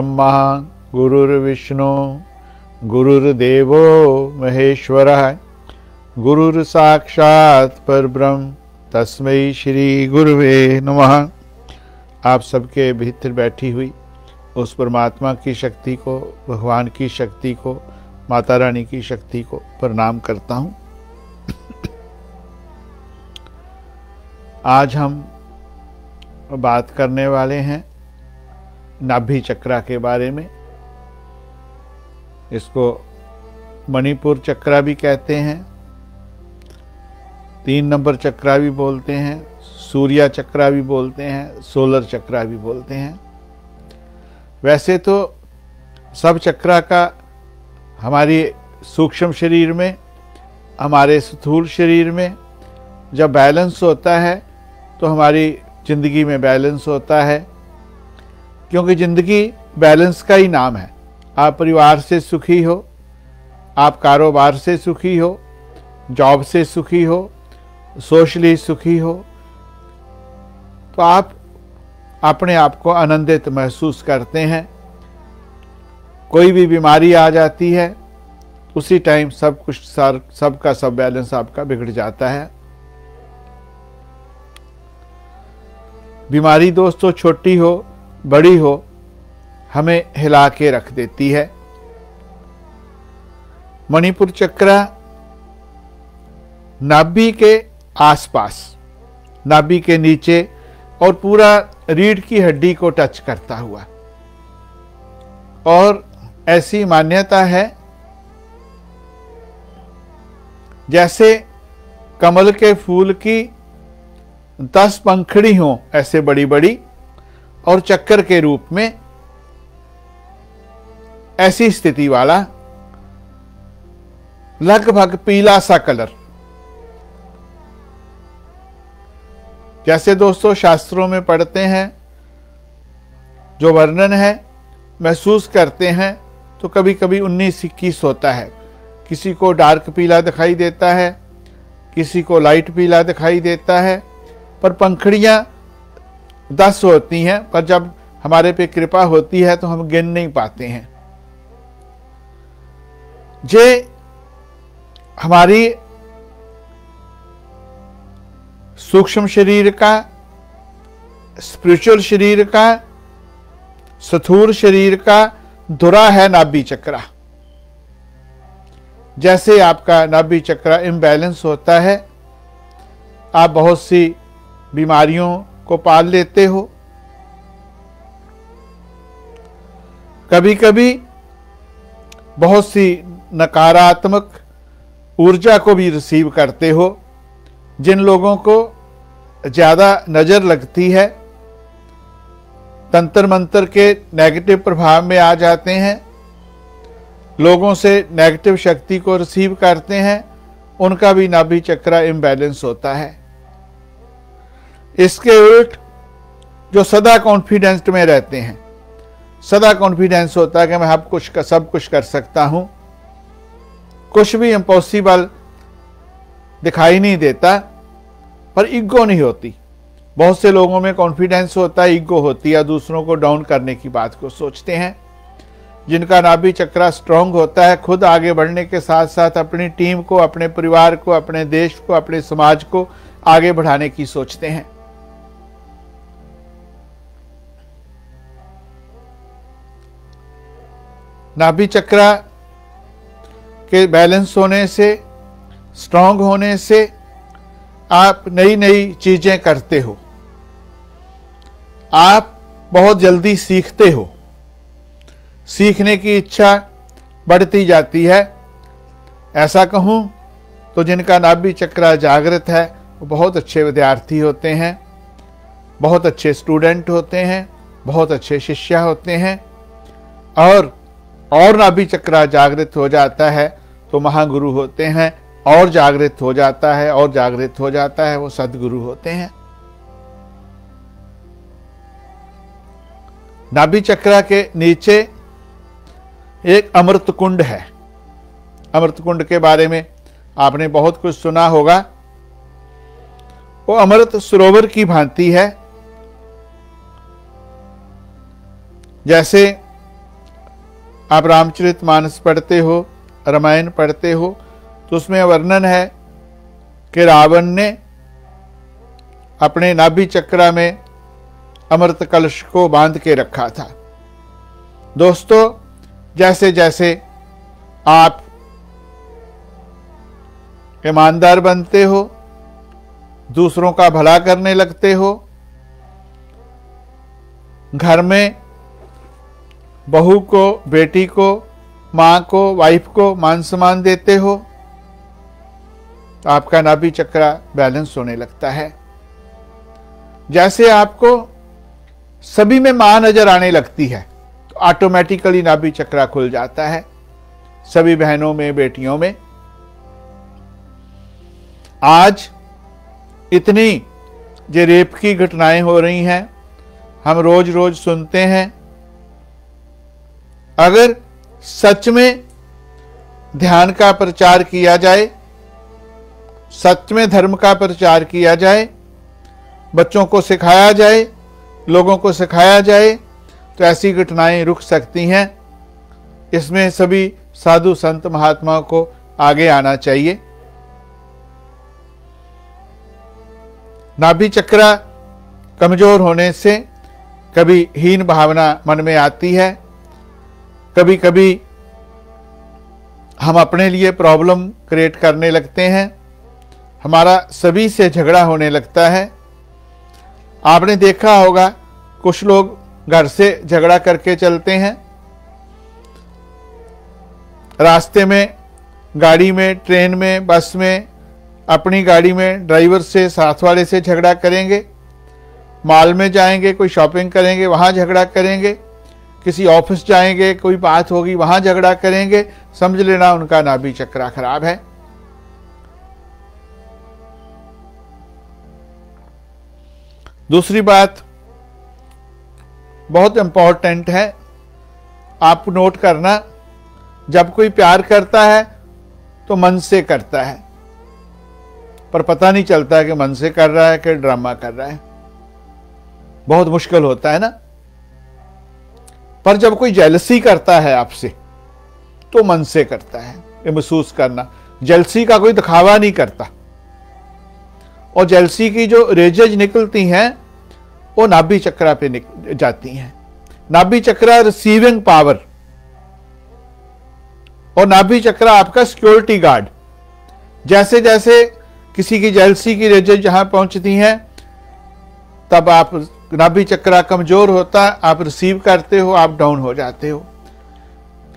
ब्रह्मा गुरुर्विष्णु गुरुर्देवो महेश्वरः गुरुर्साक्षात् परब्रह्म तस्मै श्री गुरुवे नमः। आप सबके भीतर बैठी हुई उस परमात्मा की शक्ति को, भगवान की शक्ति को, माता रानी की शक्ति को प्रणाम करता हूँ। आज हम बात करने वाले हैं नाभि चक्रा के बारे में। इसको मणिपुर चक्रा भी कहते हैं, 3 नंबर चक्रा भी बोलते हैं, सूर्य चक्रा भी बोलते हैं, सोलर चक्रा भी बोलते हैं। वैसे तो सब चक्रा का हमारी सूक्ष्म शरीर में, हमारे स्थूल शरीर में जब बैलेंस होता है तो हमारी ज़िंदगी में बैलेंस होता है, क्योंकि ज़िंदगी बैलेंस का ही नाम है। आप परिवार से सुखी हो, आप कारोबार से सुखी हो, जॉब से सुखी हो, सोशली सुखी हो, तो आप अपने आप को आनंदित महसूस करते हैं। कोई भी बीमारी आ जाती है उसी टाइम सब कुछ सबका सब बैलेंस आपका बिगड़ जाता है। बीमारी दोस्तों छोटी हो बड़ी हो हमें हिला के रख देती है। मणिपुर चक्रा नाभि के आसपास, नाभि के नीचे और पूरा रीढ़ की हड्डी को टच करता हुआ, और ऐसी मान्यता है जैसे कमल के फूल की 10 पंखड़ी हों, ऐसे बड़ी बड़ी, और चक्कर के रूप में ऐसी स्थिति वाला लगभग पीला सा कलर। जैसे दोस्तों शास्त्रों में पढ़ते हैं, जो वर्णन है महसूस करते हैं, तो कभी कभी 19-21 होता है। किसी को डार्क पीला दिखाई देता है, किसी को लाइट पीला दिखाई देता है, पर पंखड़ियाँ 10 होती हैं, पर जब हमारे पे कृपा होती है तो हम गिन नहीं पाते हैं। जे हमारी सूक्ष्म शरीर का, स्पिरिचुअल शरीर का, स्थूल शरीर का धुरा है नाभि चक्रा। जैसे आपका नाभि चक्रा इम्बैलेंस होता है, आप बहुत सी बीमारियों को पाल लेते हो। कभी कभी बहुत सी नकारात्मक ऊर्जा को भी रिसीव करते हो। जिन लोगों को ज़्यादा नज़र लगती है, तंत्र मंत्र के नेगेटिव प्रभाव में आ जाते हैं, लोगों से नेगेटिव शक्ति को रिसीव करते हैं, उनका भी नाभि चक्रा इम्बैलेंस होता है। इसके उल्ट जो सदा कॉन्फिडेंस में रहते हैं, सदा कॉन्फिडेंस होता है कि मैं सब कुछ कर सकता हूँ, कुछ भी इम्पॉसिबल दिखाई नहीं देता, पर ईगो नहीं होती। बहुत से लोगों में कॉन्फिडेंस होता है, ईगो होती है, दूसरों को डाउन करने की बात को सोचते हैं। जिनका नाभि चक्रा स्ट्रांग होता है, खुद आगे बढ़ने के साथ साथ अपनी टीम को, अपने परिवार को, अपने देश को, अपने समाज को आगे बढ़ाने की सोचते हैं। नाभि चक्रा के बैलेंस होने से, स्ट्रांग होने से आप नई नई चीजें करते हो, आप बहुत जल्दी सीखते हो, सीखने की इच्छा बढ़ती जाती है। ऐसा कहूँ तो जिनका नाभि चक्रा जागृत है वो बहुत अच्छे विद्यार्थी होते हैं, बहुत अच्छे स्टूडेंट होते हैं, बहुत अच्छे शिष्य होते हैं, और नाभि चक्रा जागृत हो जाता है तो महागुरु होते हैं, और जागृत हो जाता है और जागृत हो जाता है, वो सद्गुरु होते हैं। नाभि चक्रा के नीचे एक अमृत कुंड है। अमृत कुंड के बारे में आपने बहुत कुछ सुना होगा। वो अमृत सरोवर की भांति है। जैसे आप रामचरित मानस पढ़ते हो, रामायण पढ़ते हो, तो उसमें वर्णन है कि रावण ने अपने नाभि चक्र में अमृत कलश को बांध के रखा था। दोस्तों, जैसे जैसे आप ईमानदार बनते हो, दूसरों का भला करने लगते हो, घर में बहू को, बेटी को, माँ को, वाइफ को मान सम्मान देते हो, तो आपका नाभि चक्र बैलेंस होने लगता है। जैसे आपको सभी में मां नजर आने लगती है तो ऑटोमेटिकली नाभि चक्र खुल जाता है, सभी बहनों में, बेटियों में। आज इतनी जो रेप की घटनाएं हो रही हैं, हम रोज रोज सुनते हैं। अगर सच में ध्यान का प्रचार किया जाए, सच में धर्म का प्रचार किया जाए, बच्चों को सिखाया जाए, लोगों को सिखाया जाए, तो ऐसी घटनाएं रुक सकती हैं। इसमें सभी साधु संत महात्माओं को आगे आना चाहिए। नाभि चक्र कमजोर होने से कभी हीन भावना मन में आती है, कभी कभी हम अपने लिए प्रॉब्लम क्रिएट करने लगते हैं, हमारा सभी से झगड़ा होने लगता है। आपने देखा होगा कुछ लोग घर से झगड़ा करके चलते हैं, रास्ते में, गाड़ी में, ट्रेन में, बस में, अपनी गाड़ी में ड्राइवर से, साथ वाले से झगड़ा करेंगे, मॉल में जाएंगे, कोई शॉपिंग करेंगे, वहाँ झगड़ा करेंगे, किसी ऑफिस जाएंगे, कोई बात होगी, वहाँ झगड़ा करेंगे। समझ लेना उनका नाभि चक्र खराब है। दूसरी बात बहुत इम्पॉर्टेंट है, आप नोट करना, जब कोई प्यार करता है तो मन से करता है, पर पता नहीं चलता कि मन से कर रहा है कि ड्रामा कर रहा है, बहुत मुश्किल होता है ना। पर जब कोई जेलसी करता है आपसे तो मन से करता है, ये महसूस करना। जेलसी का कोई दिखावा नहीं करता, और जेलसी की जो रेजेज निकलती हैं वो नाभि चक्र पे जाती हैं। नाभि चक्र रिसीविंग पावर, और नाभि चक्र आपका सिक्योरिटी गार्ड। जैसे जैसे किसी की जेलसी की रेजेज जहां पहुंचती हैं, तब आप नाभि चक्र कमजोर होता, आप रिसीव करते हो, आप डाउन हो जाते हो।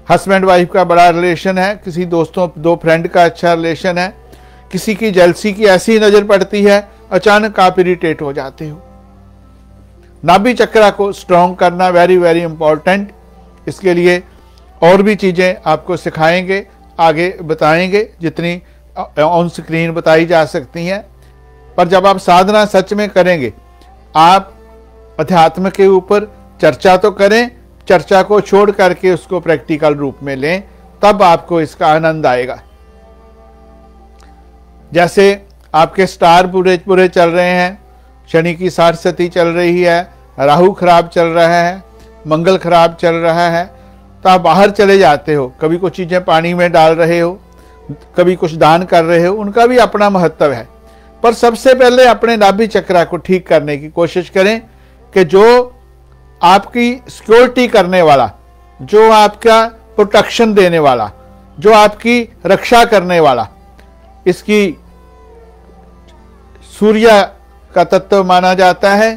हस्बैंड वाइफ का बड़ा रिलेशन है, किसी दोस्तों, दो फ्रेंड का अच्छा रिलेशन है, किसी की जेलसी की ऐसी नजर पड़ती है, अचानक आप इरिटेट हो जाते हो। नाभि चक्र को स्ट्रॉन्ग करना वेरी वेरी इंपॉर्टेंट। इसके लिए और भी चीज़ें आपको सिखाएंगे, आगे बताएंगे, जितनी ऑन स्क्रीन बताई जा सकती हैं। पर जब आप साधना सच में करेंगे, आप अध्यात्म के ऊपर चर्चा तो करें, चर्चा को छोड़ करके उसको प्रैक्टिकल रूप में लें, तब आपको इसका आनंद आएगा। जैसे आपके स्टार बुरे बुरे चल रहे हैं, शनि की साढ़सती चल रही है, राहु खराब चल रहा है, मंगल खराब चल रहा है, तो आप बाहर चले जाते हो, कभी कुछ चीज़ें पानी में डाल रहे हो, कभी कुछ दान कर रहे हो, उनका भी अपना महत्व है। पर सबसे पहले अपने नाभि चक्र को ठीक करने की कोशिश करें, कि जो आपकी सिक्योरिटी करने वाला, जो आपका प्रोटेक्शन देने वाला, जो आपकी रक्षा करने वाला, इसकी सूर्य का तत्व माना जाता है।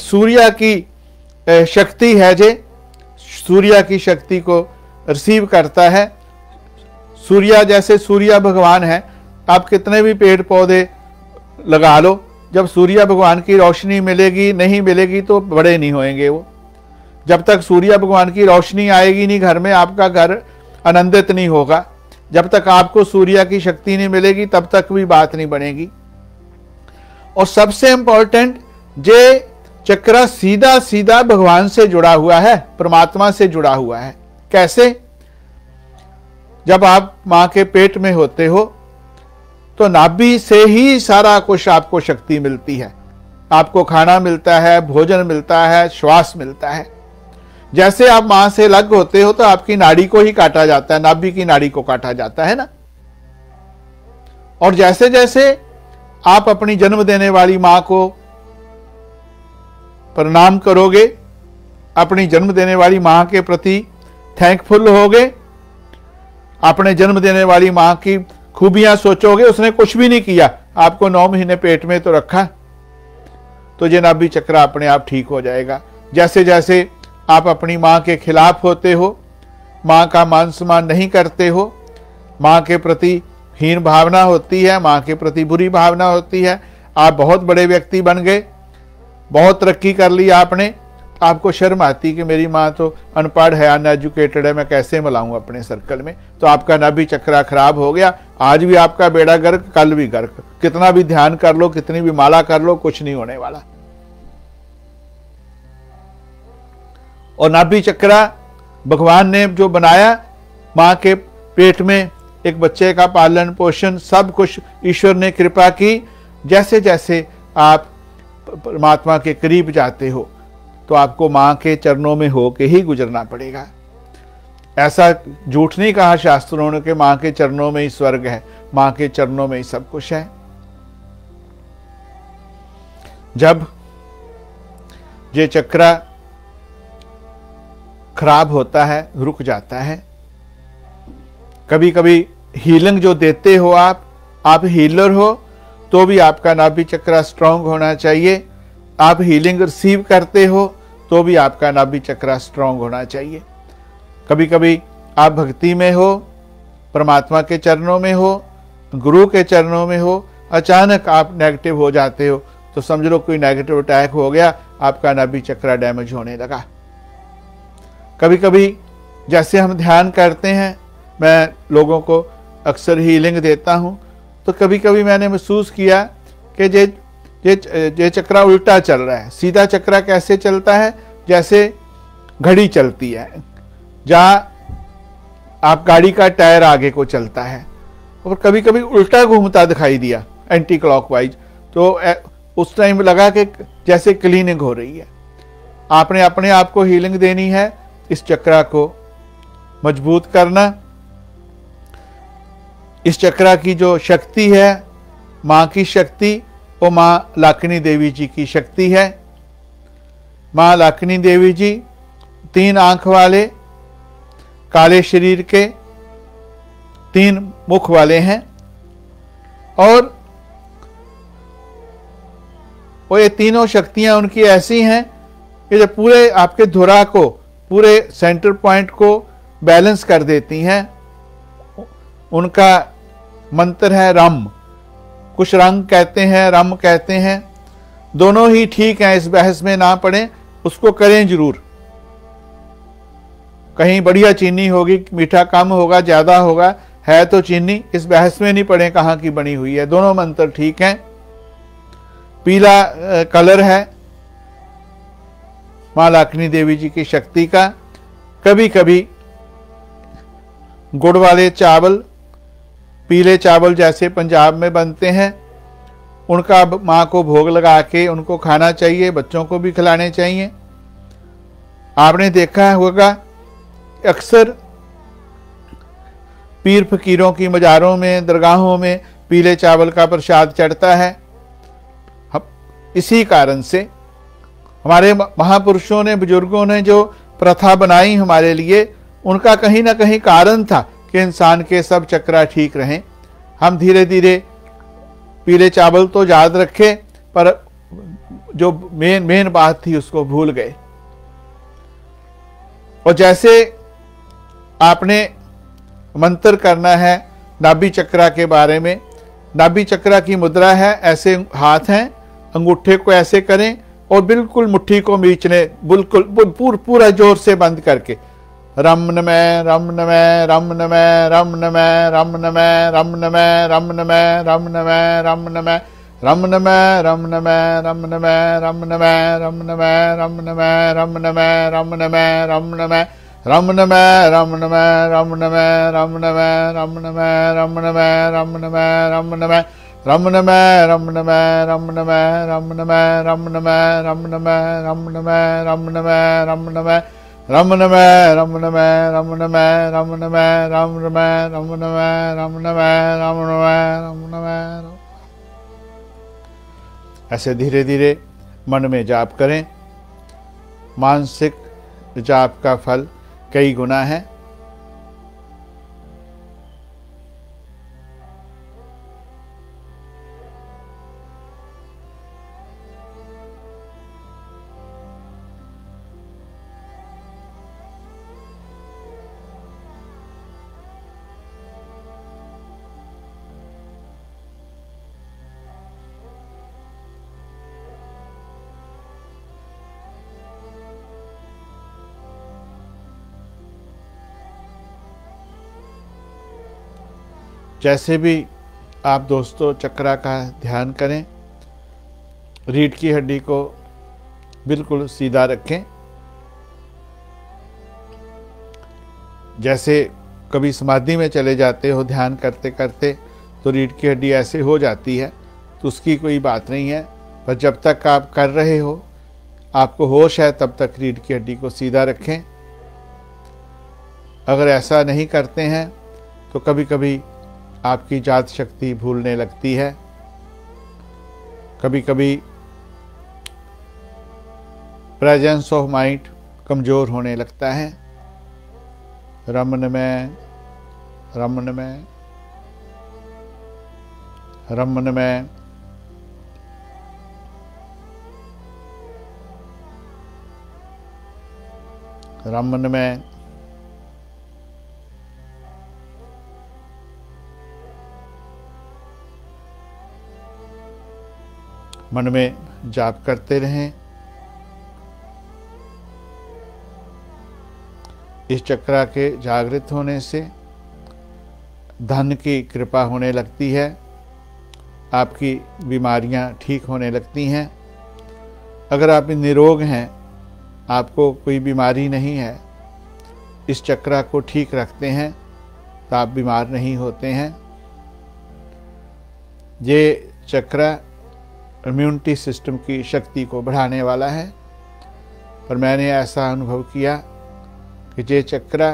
सूर्य की शक्ति है, जे सूर्य की शक्ति को रिसीव करता है। सूर्य, जैसे सूर्य भगवान है, आप कितने भी पेड़ पौधे लगा लो, जब सूर्य भगवान की रोशनी मिलेगी नहीं मिलेगी तो बड़े नहीं होएंगे वो। जब तक सूर्य भगवान की रोशनी आएगी नहीं घर में, आपका घर आनंदित नहीं होगा। जब तक आपको सूर्य की शक्ति नहीं मिलेगी, तब तक भी बात नहीं बनेगी। और सबसे इंपॉर्टेंट, जे चक्र सीधा सीधा भगवान से जुड़ा हुआ है, परमात्मा से जुड़ा हुआ है। कैसे? जब आप मां के पेट में होते हो तो नाभि से ही सारा कुछ आपको शक्ति मिलती है, आपको खाना मिलता है, भोजन मिलता है, श्वास मिलता है। जैसे आप मां से अलग होते हो तो आपकी नाड़ी को ही काटा जाता है, नाभि की नाड़ी को काटा जाता है ना। और जैसे जैसे आप अपनी जन्म देने वाली मां को प्रणाम करोगे, अपनी जन्म देने वाली मां के प्रति थैंकफुल होगे, अपने जन्म देने वाली मां की खूबियां सोचोगे, उसने कुछ भी नहीं किया, आपको 9 महीने पेट में तो रखा, तो ये नाभि चक्र अपने आप ठीक हो जाएगा। जैसे जैसे आप अपनी माँ के खिलाफ होते हो, माँ का मान सम्मान नहीं करते हो, माँ के प्रति हीन भावना होती है, माँ के प्रति बुरी भावना होती है, आप बहुत बड़े व्यक्ति बन गए, बहुत तरक्की कर ली आपने, आपको शर्म आती कि मेरी माँ तो अनपढ़ है, अनएजुकेटेड है, मैं कैसे मिलाऊँ अपने सर्कल में, तो आपका नाभि चक्र खराब हो गया। आज भी आपका बेड़ा गर्क, कल भी गर्क, कितना भी ध्यान कर लो, कितनी भी माला कर लो, कुछ नहीं होने वाला। और नाभि चक्र भगवान ने जो बनाया, माँ के पेट में एक बच्चे का पालन पोषण सब कुछ ईश्वर ने कृपा की। जैसे जैसे आप परमात्मा के करीब जाते हो तो आपको माँ के चरणों में होके ही गुजरना पड़ेगा। ऐसा झूठ नहीं कहा शास्त्रों ने कि माँ के चरणों में ही स्वर्ग है, माँ के चरणों में ही सब कुछ है। जब ये चक्र खराब होता है, रुक जाता है, कभी कभी हीलिंग जो देते हो आप हीलर हो तो भी आपका नाभि चक्र स्ट्रांग होना चाहिए, आप हीलिंग रिसीव करते हो तो भी आपका नाभि चक्र स्ट्रांग होना चाहिए। कभी कभी आप भक्ति में हो, परमात्मा के चरणों में हो, गुरु के चरणों में हो, अचानक आप नेगेटिव हो जाते हो तो समझ लो कोई नेगेटिव अटैक हो गया, आपका नाभि चक्र डैमेज होने लगा। कभी कभी जैसे हम ध्यान करते हैं, मैं लोगों को अक्सर हीलिंग देता हूँ, तो कभी कभी मैंने महसूस किया कि ये चक्रा उल्टा चल रहा है। सीधा चक्रा कैसे चलता है? जैसे घड़ी चलती है, जहाँ आप गाड़ी का टायर आगे को चलता है, और कभी कभी उल्टा घूमता दिखाई दिया एंटी क्लॉकवाइज, तो उस टाइम लगा कि जैसे क्लीनिंग हो रही है। आपने अपने आप को हीलिंग देनी है, इस चक्रा को मजबूत करना, इस चक्रा की जो शक्ति है, माँ की शक्ति, वो माँ लाकिनी देवी जी की शक्ति है। माँ लाकिनी देवी जी 3 आँख वाले, काले शरीर के, 3 मुख वाले हैं, और वो ये तीनों शक्तियाँ उनकी ऐसी हैं कि जब पूरे आपके धुरा को, पूरे सेंटर पॉइंट को बैलेंस कर देती हैं। उनका मंत्र है रम, कुछ रंग कहते हैं, रम कहते हैं, दोनों ही ठीक हैं, इस बहस में ना पड़ें, उसको करें जरूर। कहीं बढ़िया चीनी होगी, मीठा कम होगा, ज़्यादा होगा, है तो चीनी, इस बहस में नहीं पड़ें कहाँ की बनी हुई है, दोनों मंत्र ठीक हैं। पीला कलर है माँ लाकिनी देवी जी की शक्ति का। कभी कभी गुड़ वाले चावल, पीले चावल जैसे पंजाब में बनते हैं, उनका माँ को भोग लगा के उनको खाना चाहिए, बच्चों को भी खिलाने चाहिए। आपने देखा होगा अक्सर पीर फकीरों की मज़ारों में, दरगाहों में पीले चावल का प्रसाद चढ़ता है। इसी कारण से हमारे महापुरुषों ने, बुजुर्गों ने जो प्रथा बनाई हमारे लिए, उनका कहीं ना कहीं कारण था कि इंसान के सब चक्रा ठीक रहें। हम धीरे धीरे पीले चावल तो याद रखे, पर जो मेन बात थी उसको भूल गए। और जैसे आपने मंत्र करना है नाभि चक्रा के बारे में, नाभि चक्रा की मुद्रा है, ऐसे हाथ हैं, अंगूठे को ऐसे करें और बिल्कुल मुट्ठी को मीचने, बिल्कुल पूरा जोर से बंद करके रम नम: रम नम: रम नम: रम नम: रम नम: रम नम: रम नम: रम नम: रम नम: रम नम: रम नम: रम नम: रम नम: रम नम: रम नम: रम नम: रम नम: रम नम: रम नम: रम नम: रम नम: रम नम: रम नम: रम नम: रम नम: रम नम: रम नम: रम नम: रम नम: रम नम: रम नम: रम नम: रम नम: रम नम: रम नम: रम नम: रम नम: रम नम: रम नम: रम नम: राम नम: रम नम: रम नम: राम नम: रम नम। ऐसे धीरे धीरे मन में जाप करें। मानसिक जाप का फल कई गुना है। जैसे भी आप दोस्तों चक्रा का ध्यान करें, रीढ़ की हड्डी को बिल्कुल सीधा रखें। जैसे कभी समाधि में चले जाते हो ध्यान करते करते, तो रीढ़ की हड्डी ऐसे हो जाती है, तो उसकी कोई बात नहीं है। पर जब तक आप कर रहे हो, आपको होश है, तब तक रीढ़ की हड्डी को सीधा रखें। अगर ऐसा नहीं करते हैं तो कभी कभी आपकी जात शक्ति भूलने लगती है। कभी कभी प्रेजेंस ऑफ माइंड कमजोर होने लगता है। रमन में रमन में मन में जाप करते रहें। इस चक्रा के जागृत होने से धन की कृपा होने लगती है, आपकी बीमारियां ठीक होने लगती हैं। अगर आप निरोग हैं, आपको कोई बीमारी नहीं है, इस चक्रा को ठीक रखते हैं तो आप बीमार नहीं होते हैं। ये चक्रा इम्यूनिटी सिस्टम की शक्ति को बढ़ाने वाला है। पर मैंने ऐसा अनुभव किया कि ये चक्रा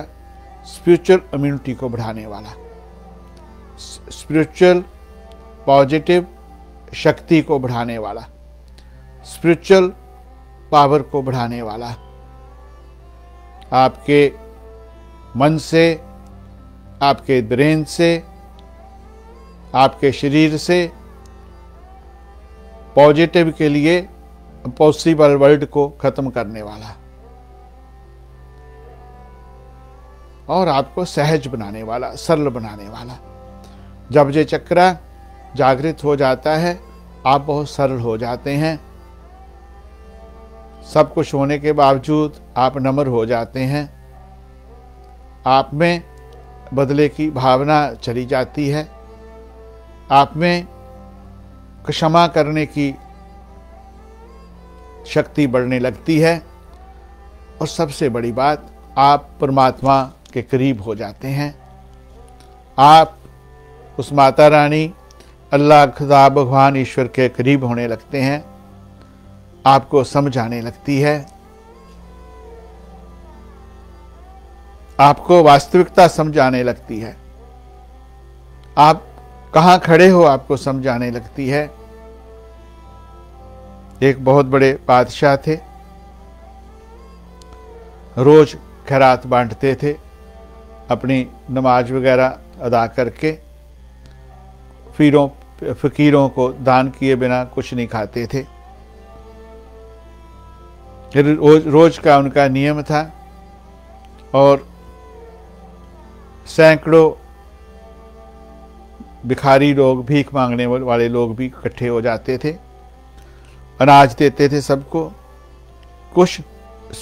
स्पिरिचुअल इम्यूनिटी को बढ़ाने वाला, स्पिरिचुअल पॉजिटिव शक्ति को बढ़ाने वाला, स्पिरिचुअल पावर को बढ़ाने वाला, आपके मन से, आपके ब्रेन से, आपके शरीर से पॉजिटिव के लिए पॉसिबल वर्ल्ड को खत्म करने वाला और आपको सहज बनाने वाला, सरल बनाने वाला। जब ये चक्रा जागृत हो जाता है, आप बहुत सरल हो जाते हैं। सब कुछ होने के बावजूद आप नम्र हो जाते हैं। आप में बदले की भावना चली जाती है। आप में क्षमा करने की शक्ति बढ़ने लगती है और सबसे बड़ी बात, आप परमात्मा के करीब हो जाते हैं। आप उस माता रानी, अल्लाह, खुदा, भगवान, ईश्वर के करीब होने लगते हैं। आपको समझ आने लगती है, आपको वास्तविकता समझ आने लगती है, आप कहाँ खड़े हो आपको समझाने लगती है। एक बहुत बड़े बादशाह थे, रोज खैरात बांटते थे अपनी नमाज वगैरह अदा करके। फकीरों को दान किए बिना कुछ नहीं खाते थे। रोज का उनका नियम था और सैकड़ों भिखारी लोग, भीख मांगने वाले लोग भी इकट्ठे हो जाते थे। अनाज देते थे सबको, कुछ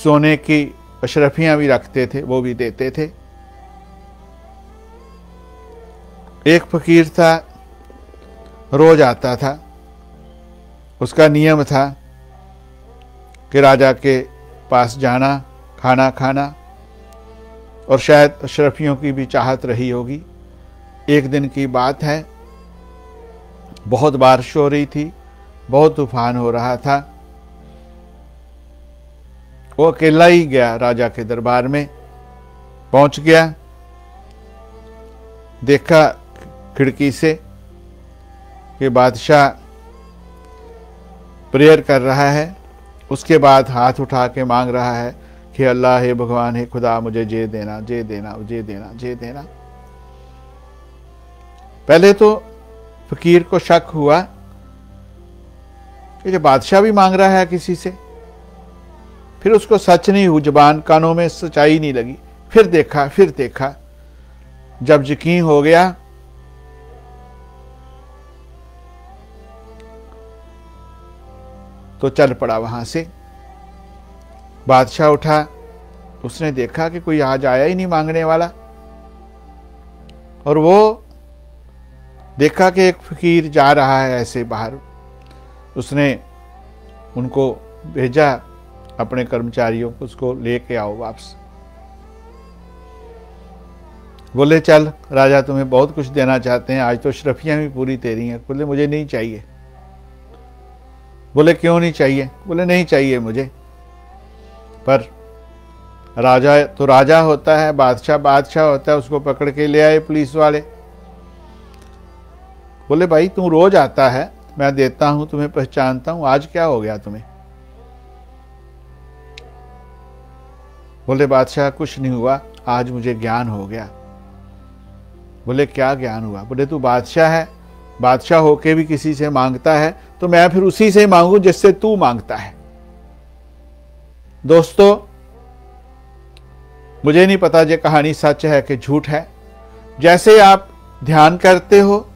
सोने की अशरफियां भी रखते थे, वो भी देते थे। एक फकीर था, रोज आता था। उसका नियम था कि राजा के पास जाना, खाना खाना, और शायद अशरफियों की भी चाहत रही होगी। एक दिन की बात है, बहुत बारिश हो रही थी, बहुत तूफान हो रहा था। वो अकेला ही गया राजा के दरबार में, पहुंच गया, देखा खिड़की से कि बादशाह प्रेयर कर रहा है। उसके बाद हाथ उठा के मांग रहा है कि अल्लाह हे भगवान हे खुदा मुझे जय देना जय देना जय देना जय देना। पहले तो फकीर को शक हुआ कि जो बादशाह भी मांग रहा है किसी से, फिर उसको सच नहीं हुई जुबान, कानों में सच्चाई नहीं लगी, फिर देखा, जब यकीन हो गया तो चल पड़ा वहां से। बादशाह उठा, उसने देखा कि कोई आज आया ही नहीं मांगने वाला, और वो देखा कि एक फकीर जा रहा है ऐसे बाहर। उसने उनको भेजा अपने कर्मचारियों को, उसको लेके आओ वापस। बोले चल राजा तुम्हें बहुत कुछ देना चाहते हैं, आज तो शरफियां भी पूरी तेरी हैं। बोले मुझे नहीं चाहिए। बोले क्यों नहीं चाहिए? बोले नहीं चाहिए मुझे, पर राजा तो राजा होता है, बादशाह बादशाह होता है, उसको पकड़ के ले आए पुलिस वाले। बोले भाई तू रोज आता है, मैं देता हूं, तुम्हें पहचानता हूं, आज क्या हो गया तुम्हें? बोले बादशाह कुछ नहीं हुआ, आज मुझे ज्ञान हो गया। बोले क्या ज्ञान हुआ? बोले तू बादशाह है, बादशाह होके भी किसी से मांगता है, तो मैं फिर उसी से मांगू जिससे तू मांगता है। दोस्तों मुझे नहीं पता ये कहानी सच है कि झूठ है। जैसे आप ध्यान करते हो,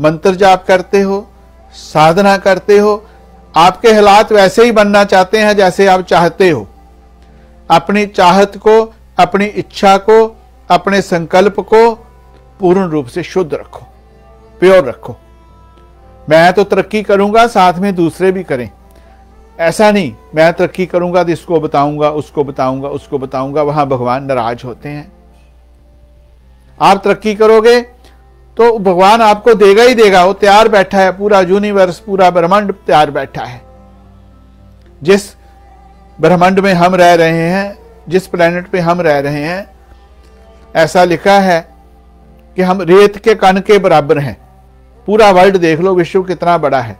मंत्र जाप करते हो, साधना करते हो, आपके हालात वैसे ही बनना चाहते हैं जैसे आप चाहते हो। अपनी चाहत को, अपनी इच्छा को, अपने संकल्प को पूर्ण रूप से शुद्ध रखो, प्योर रखो। मैं तो तरक्की करूंगा, साथ में दूसरे भी करें। ऐसा नहीं मैं तरक्की करूंगा तो इसको बताऊंगा, उसको बताऊंगा, उसको बताऊंगा, वहां भगवान नाराज होते हैं। आप तरक्की करोगे तो भगवान आपको देगा ही देगा, वो तैयार बैठा है, पूरा यूनिवर्स पूरा ब्रह्मांड तैयार बैठा है। जिस ब्रह्मांड में हम रह रहे हैं, जिस प्लेनेट पे हम रह रहे हैं, ऐसा लिखा है कि हम रेत के कण के बराबर हैं। पूरा वर्ल्ड देख लो, विश्व कितना बड़ा है,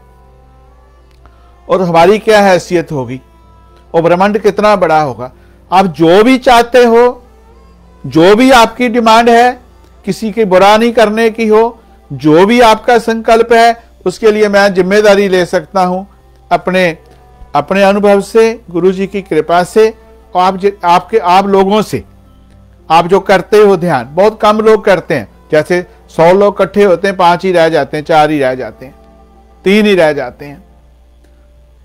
और हमारी क्या हैसियत होगी, और ब्रह्मांड कितना बड़ा होगा। आप जो भी चाहते हो, जो भी आपकी डिमांड है, किसी की बुरा नहीं करने की हो, जो भी आपका संकल्प है, उसके लिए मैं जिम्मेदारी ले सकता हूं अपने अपने अनुभव से, गुरुजी की कृपा से, और आप लोगों से। आप जो करते हो ध्यान, बहुत कम लोग करते हैं। जैसे 100 लोग इकट्ठे होते हैं, 5 ही रह जाते हैं, 4 ही रह जाते हैं, 3 ही रह जाते हैं।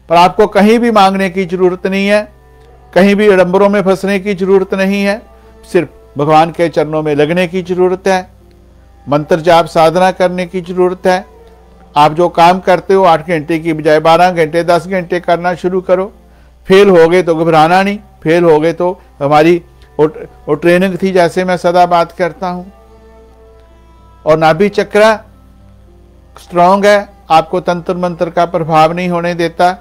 पर आपको कहीं भी मांगने की जरूरत नहीं है, कहीं भी अडंबरों में फंसने की जरूरत नहीं है, सिर्फ भगवान के चरणों में लगने की जरूरत है, मंत्र जाप साधना करने की जरूरत है। आप जो काम करते हो 8 घंटे की बजाय 12 घंटे 10 घंटे करना शुरू करो। फेल हो गए तो घबराना नहीं, फेल हो गए तो हमारी और ट्रेनिंग थी, जैसे मैं सदा बात करता हूं। और नाभि चक्र स्ट्रांग है, आपको तंत्र मंत्र का प्रभाव नहीं होने देता,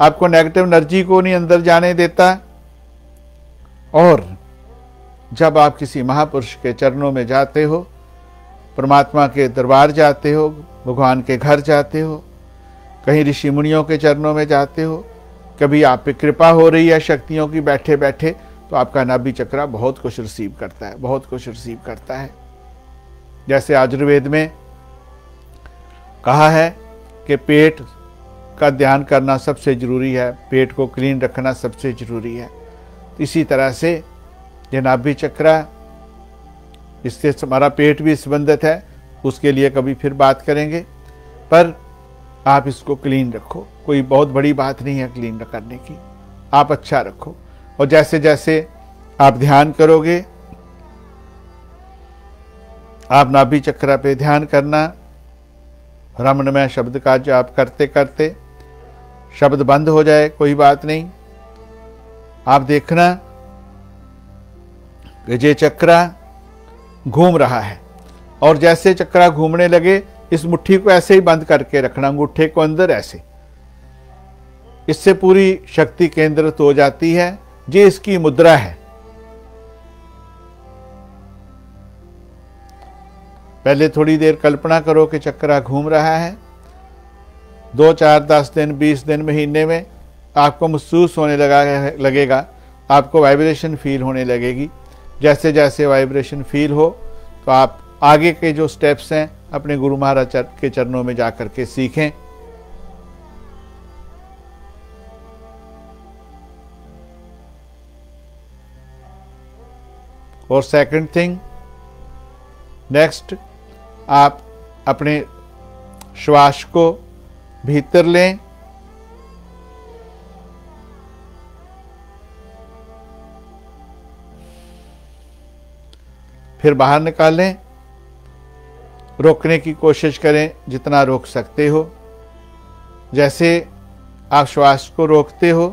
आपको नेगेटिव एनर्जी को नहीं अंदर जाने देता। और जब आप किसी महापुरुष के चरणों में जाते हो, परमात्मा के दरबार जाते हो, भगवान के घर जाते हो, कहीं ऋषि मुनियों के चरणों में जाते हो, कभी आप पे कृपा हो रही है शक्तियों की बैठे बैठे, तो आपका नाभि चक्र बहुत कुछ रिसीव करता है, बहुत कुछ रिसीव करता है। जैसे आयुर्वेद में कहा है कि पेट का ध्यान करना सबसे ज़रूरी है, पेट को क्लीन रखना सबसे ज़रूरी है। इसी तरह से ये नाभि चक्र, इससे हमारा पेट भी संबंधित है, उसके लिए कभी फिर बात करेंगे। पर आप इसको क्लीन रखो, कोई बहुत बड़ी बात नहीं है क्लीन करने की, आप अच्छा रखो। और जैसे जैसे आप ध्यान करोगे, आप नाभि चक्र पे ध्यान करना, रम नम शब्द का जाप करते करते, शब्द बंद हो जाए कोई बात नहीं। आप देखना ये चक्र घूम रहा है, और जैसे चक्र घूमने लगे, इस मुट्ठी को ऐसे ही बंद करके रखना, अंगूठे को अंदर ऐसे, इससे पूरी शक्ति केंद्रित हो जाती है। ये इसकी मुद्रा है। पहले थोड़ी देर कल्पना करो कि चक्रा घूम रहा है। 2, 4, 10 दिन 20 दिन महीने में आपको महसूस होने लगेगा, आपको वाइब्रेशन फील होने लगेगी। जैसे जैसे वाइब्रेशन फील हो तो आप आगे के जो स्टेप्स हैं अपने गुरु महाराज के चरणों में जा कर के सीखें। और सेकंड थिंग, नेक्स्ट आप अपने श्वास को भीतर लें फिर बाहर निकालें। रोकने की कोशिश करें जितना रोक सकते हो। जैसे आप श्वास को रोकते हो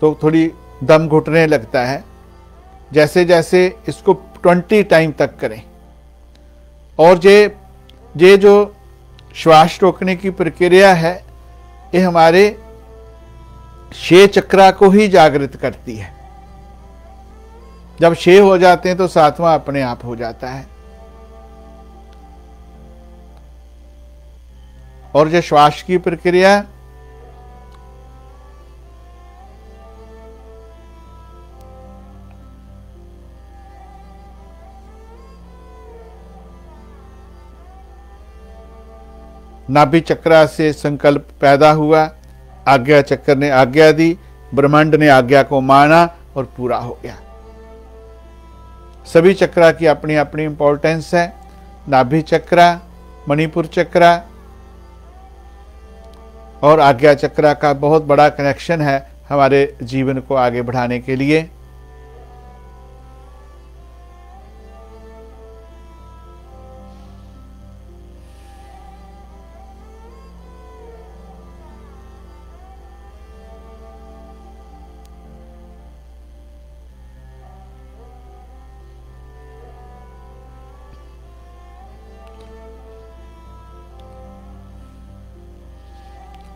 तो थोड़ी दम घुटने लगता है। जैसे जैसे इसको 20 टाइम तक करें। और ये जो श्वास रोकने की प्रक्रिया है ये हमारे 6 चक्रा को ही जागृत करती है। जब 6 हो जाते हैं तो 7वां अपने आप हो जाता है। और जो श्वास की प्रक्रिया नाभि चक्रा से संकल्प पैदा हुआ, आज्ञा चक्र ने आज्ञा दी, ब्रह्मांड ने आज्ञा को माना और पूरा हो गया। सभी चक्रा की अपनी अपनी इंपॉर्टेंस है। नाभि चक्रा, मणिपुर चक्रा और आज्ञा चक्रा का बहुत बड़ा कनेक्शन है हमारे जीवन को आगे बढ़ाने के लिए।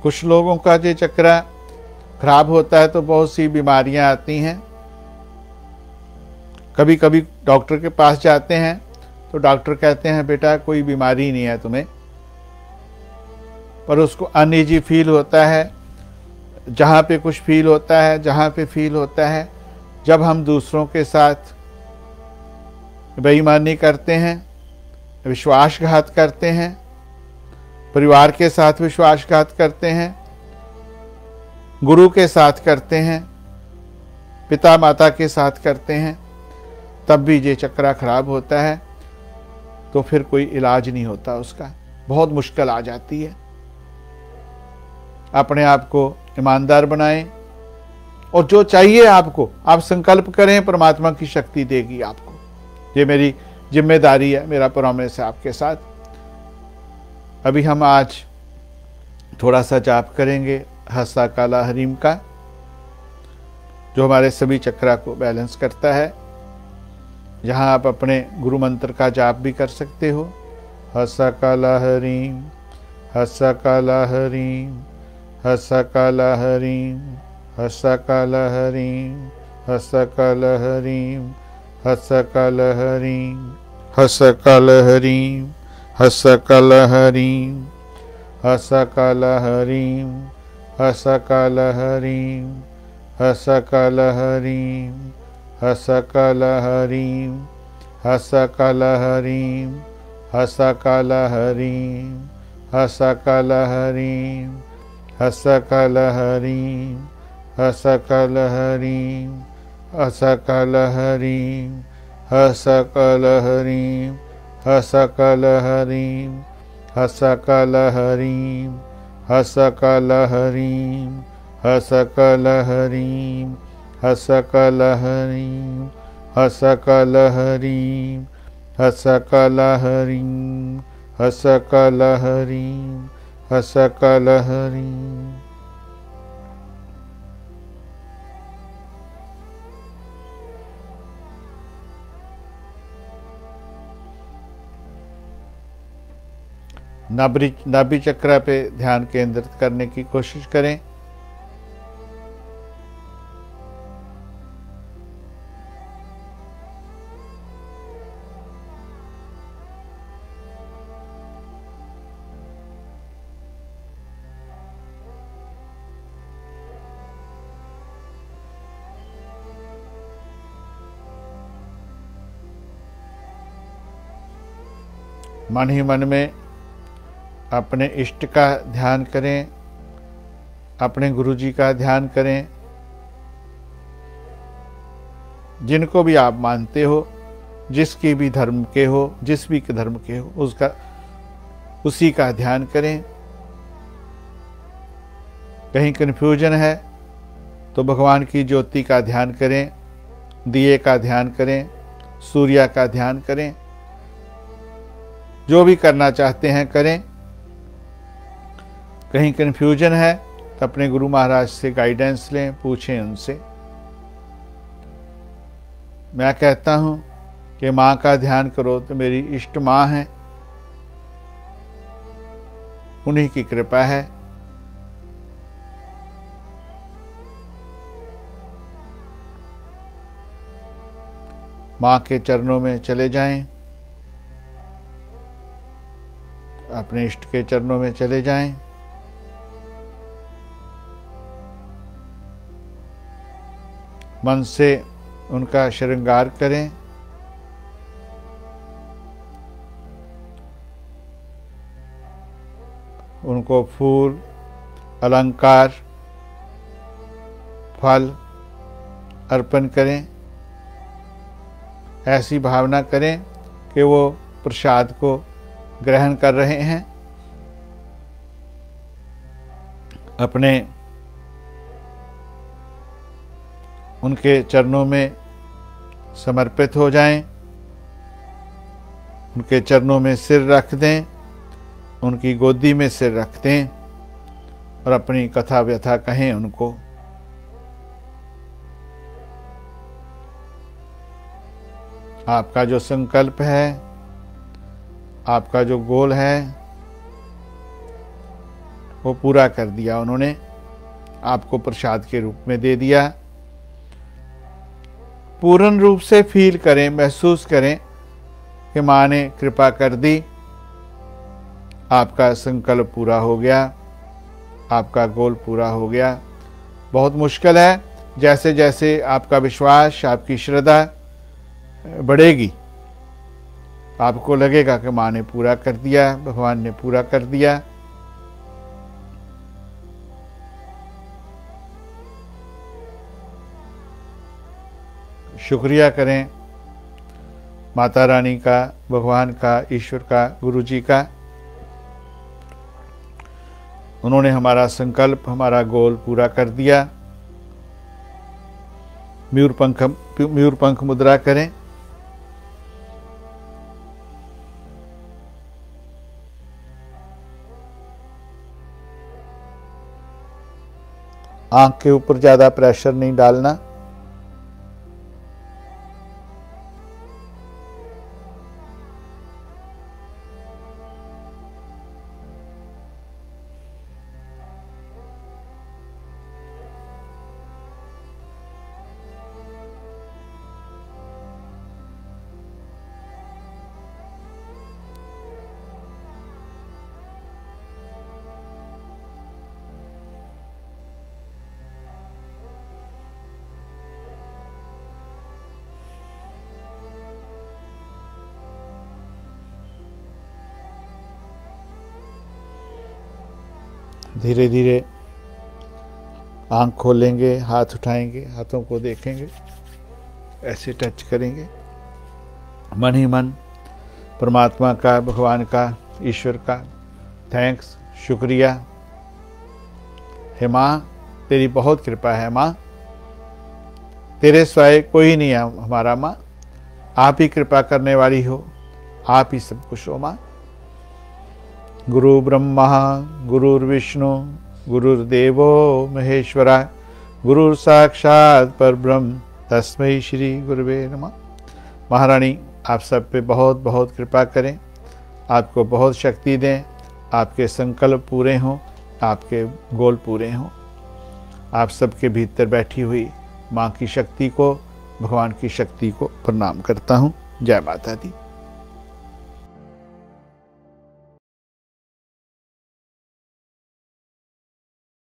कुछ लोगों का जो चक्रा खराब होता है तो बहुत सी बीमारियां आती हैं। कभी कभी डॉक्टर के पास जाते हैं तो डॉक्टर कहते हैं बेटा कोई बीमारी नहीं है तुम्हें, पर उसको अनईजी फील होता है। जहाँ पे कुछ फील होता है, जहाँ पे फील होता है, जब हम दूसरों के साथ बेईमानी करते हैं, विश्वासघात करते हैं, परिवार के साथ विश्वासघात करते हैं, गुरु के साथ करते हैं, पिता माता के साथ करते हैं, तब भी ये चक्रा खराब होता है तो फिर कोई इलाज नहीं होता उसका। बहुत मुश्किल आ जाती है। अपने आप को ईमानदार बनाएं और जो चाहिए आपको आप संकल्प करें, परमात्मा की शक्ति देगी आपको। ये मेरी जिम्मेदारी है, मेरा प्रॉमिस है आपके साथ। अभी हम आज थोड़ा सा जाप करेंगे हसा काला हरीम का, जो हमारे सभी चक्रा को बैलेंस करता है। यहाँ आप अपने गुरु मंत्र का जाप भी कर सकते हो। हसा काला हरीम, हसा काला हरीम, हसा काला हरीम, हसा काला हरीम, हसा काला हरीम, हसा काला हरीम, हसा काला हरीम, हसकल हरीम, हसकल हरीम, हसकल हरीम, हसकल हरीम, हसकल हरीम, हसकल हरीम, हसकल हरीम, हसकल हरीम, हसकल हरीम, हसकल हरीम, हसकल हरीम, हसकल हरीम, हसकल हरीम, हसकल हरीम, हसकल हरीम, हसकल हरीम, हसकल हरीम, हसकल हरीम, हसकल हरीम, हसकल हरीम, हसकल हरीम। नाभि चक्रा पे ध्यान केंद्रित करने की कोशिश करें। मन ही मन में अपने इष्ट का ध्यान करें, अपने गुरु जी का ध्यान करें, जिनको भी आप मानते हो, जिसकी भी धर्म के हो, जिस भी धर्म के हो, उसी का ध्यान करें। कहीं कन्फ्यूजन है तो भगवान की ज्योति का ध्यान करें, दिए का ध्यान करें, सूर्य का ध्यान करें। जो भी करना चाहते हैं करें। कहीं कन्फ्यूजन है तो अपने गुरु महाराज से गाइडेंस लें, पूछें उनसे। मैं कहता हूं कि माँ का ध्यान करो तो मेरी इष्ट माँ है, उन्हीं की कृपा है। माँ के चरणों में चले जाएं, अपने इष्ट के चरणों में चले जाएं। मन से उनका श्रृंगार करें। उनको फूल, अलंकार, फल अर्पण करें। ऐसी भावना करें कि वो प्रसाद को ग्रहण कर रहे हैं। अपने उनके चरणों में समर्पित हो जाएं, उनके चरणों में सिर रख दें, उनकी गोदी में सिर रख दें और अपनी कथा व्यथा कहें उनको। आपका जो संकल्प है, आपका जो गोल है, वो पूरा कर दिया उन्होंने, आपको प्रसाद के रूप में दे दिया। पूर्ण रूप से फील करें, महसूस करें कि माँ ने कृपा कर दी, आपका संकल्प पूरा हो गया, आपका गोल पूरा हो गया। बहुत मुश्किल है, जैसे जैसे आपका विश्वास, आपकी श्रद्धा बढ़ेगी, आपको लगेगा कि माँ ने पूरा कर दिया, भगवान ने पूरा कर दिया। शुक्रिया करें माता रानी का, भगवान का, ईश्वर का, गुरु जी का। उन्होंने हमारा संकल्प, हमारा गोल पूरा कर दिया। मयूरपंख मुद्रा करें। आंख के ऊपर ज्यादा प्रेशर नहीं डालना। धीरे धीरे आँख खोलेंगे, हाथ उठाएंगे, हाथों को देखेंगे, ऐसे टच करेंगे। मन ही मन परमात्मा का, भगवान का, ईश्वर का थैंक्स, शुक्रिया हे माँ, तेरी बहुत कृपा है माँ, तेरे सिवाय कोई नहीं है हमारा माँ, आप ही कृपा करने वाली हो, आप ही सब कुछ हो माँ। गुरु ब्रह्मा गुरुर्विष्णु गुरुर्देवो महेश्वरा, गुरु साक्षात परब्रह्म तस्मै श्री गुरुवे नमः। महारानी आप सब पे बहुत बहुत कृपा करें, आपको बहुत शक्ति दें, आपके संकल्प पूरे हों, आपके गोल पूरे हों। आप सबके भीतर बैठी हुई माँ की शक्ति को, भगवान की शक्ति को प्रणाम करता हूँ। जय माता दी।